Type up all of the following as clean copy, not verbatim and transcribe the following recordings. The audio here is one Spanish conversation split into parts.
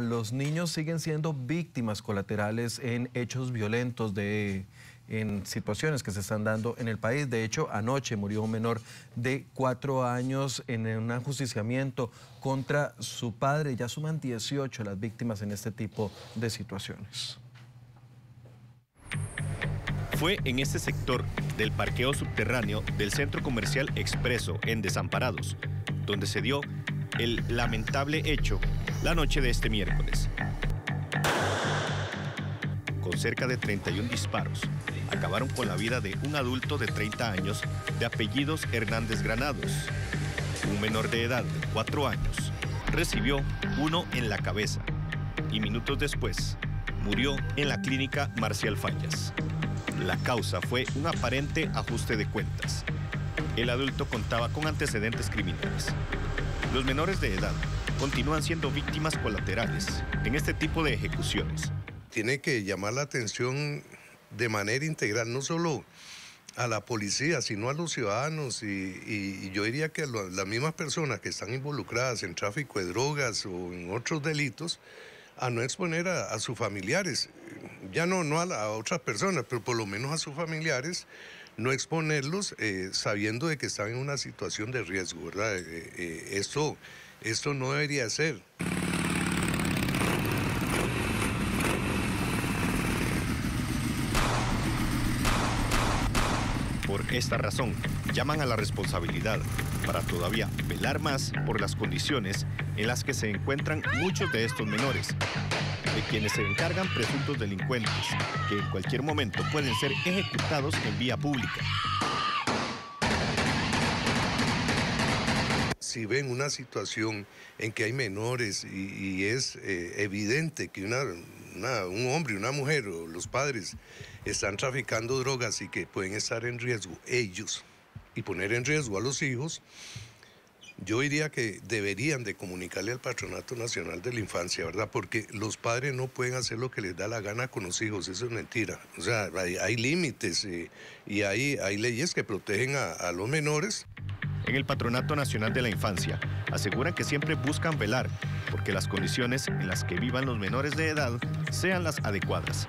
Los niños siguen siendo víctimas colaterales en hechos violentos, en situaciones que se están dando en el país. De hecho, anoche murió un menor de 4 años en un ajusticiamiento contra su padre. Ya suman 18 las víctimas en este tipo de situaciones. Fue en este sector del parqueo subterráneo del Centro Comercial Expreso en Desamparados, donde se dio el lamentable hecho la noche de este miércoles. Con cerca de 31 disparos, acabaron con la vida de un adulto de 30 años de apellidos Hernández Granados. Un menor de edad de 4 años recibió uno en la cabeza y minutos después murió en la clínica Marcial Fallas. La causa fue un aparente ajuste de cuentas. El adulto contaba con antecedentes criminales. Los menores de edad continúan siendo víctimas colaterales en este tipo de ejecuciones. Tiene que llamar la atención de manera integral, no solo a la policía, sino a los ciudadanos y yo diría que las mismas personas que están involucradas en tráfico de drogas o en otros delitos, a no exponer a sus familiares, ya no a otras personas, pero por lo menos a sus familiares, no exponerlos sabiendo de que están en una situación de riesgo, ¿verdad? Esto no debería ser. Por esta razón, llaman a la responsabilidad para todavía velar más por las condiciones en las que se encuentran muchos de estos menores, de quienes se encargan presuntos delincuentes, que en cualquier momento pueden ser ejecutados en vía pública. Si ven una situación en que hay menores y es evidente que un hombre y una mujer o los padres están traficando drogas y que pueden estar en riesgo ellos y poner en riesgo a los hijos, yo diría que deberían de comunicarle al Patronato Nacional de la Infancia, ¿verdad? Porque los padres no pueden hacer lo que les da la gana con los hijos, eso es mentira. O sea, hay límites y hay leyes que protegen a los menores. En el Patronato Nacional de la Infancia aseguran que siempre buscan velar porque las condiciones en las que vivan los menores de edad sean las adecuadas.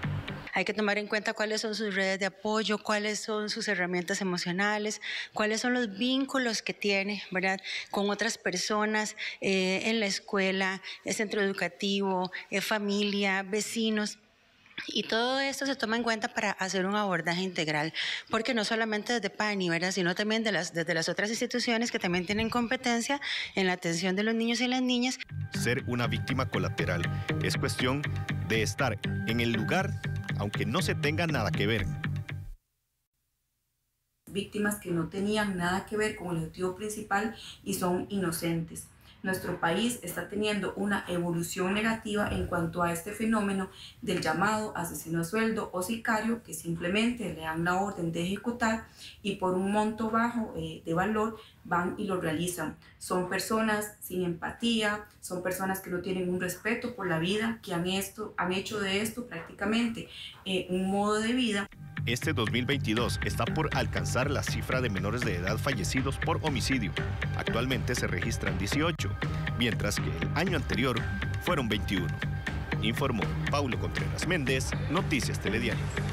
Hay que tomar en cuenta cuáles son sus redes de apoyo, cuáles son sus herramientas emocionales, cuáles son los vínculos que tiene, ¿verdad?, con otras personas en la escuela, el centro educativo, familia, vecinos. Y todo esto se toma en cuenta para hacer un abordaje integral, porque no solamente desde PANI, ¿verdad?, sino también desde las otras instituciones que también tienen competencia en la atención de los niños y las niñas. Ser una víctima colateral es cuestión de estar en el lugar, aunque no se tenga nada que ver. Víctimas que no tenían nada que ver con el objetivo principal y son inocentes. Nuestro país está teniendo una evolución negativa en cuanto a este fenómeno del llamado asesino a sueldo o sicario, que simplemente le dan la orden de ejecutar y por un monto bajo de valor van y lo realizan. Son personas sin empatía, son personas que no tienen un respeto por la vida, que han hecho de esto prácticamente un modo de vida. Este 2022 está por alcanzar la cifra de menores de edad fallecidos por homicidio. Actualmente se registran 18, mientras que el año anterior fueron 21. Informó Paulo Contreras Méndez, Noticias Telediario.